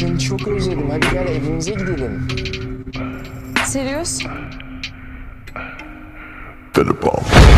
Seni çok özledim. Hadi gel evimize gidelim. Seriöz? Better ball.